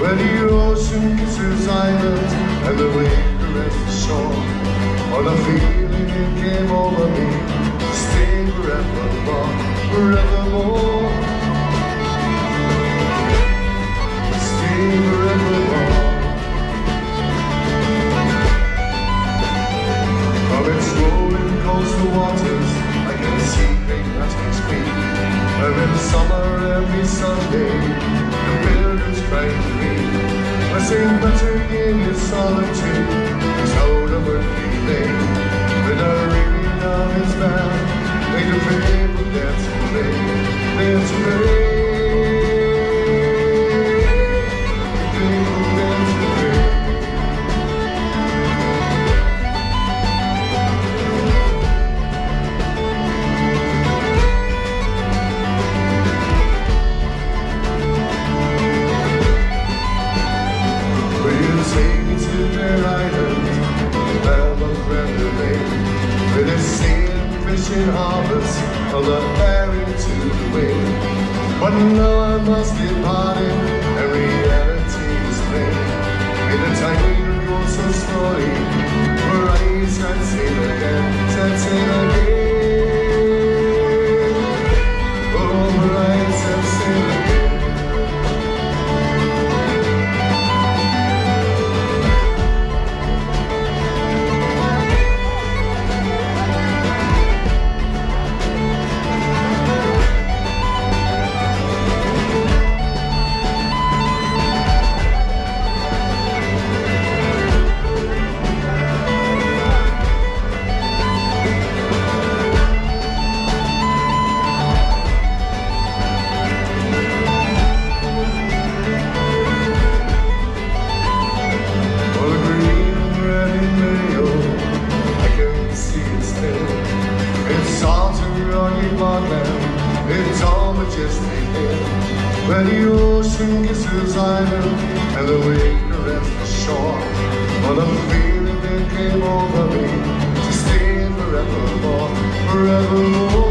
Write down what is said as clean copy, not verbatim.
where the ocean kisses islands and the wind caressed shore. On a feeling it came over me to stay forevermore, forevermore. Stay forevermore. Coming slowly across the waters, I can see great Attic's peak, where in summer every Sunday I sing better in the solitude, it's out of earthly thing. When I ring down his bell, they do people dance and play, dance and harvest of the fairy to the wind. But now I must depart it, and reality is plain. In the time that goes so slowly, for I can't sing again, can't sing again. It's all majestic here, where the ocean kisses island and the wave caresses the shore. On a feeling that came over me to stay forevermore, forevermore.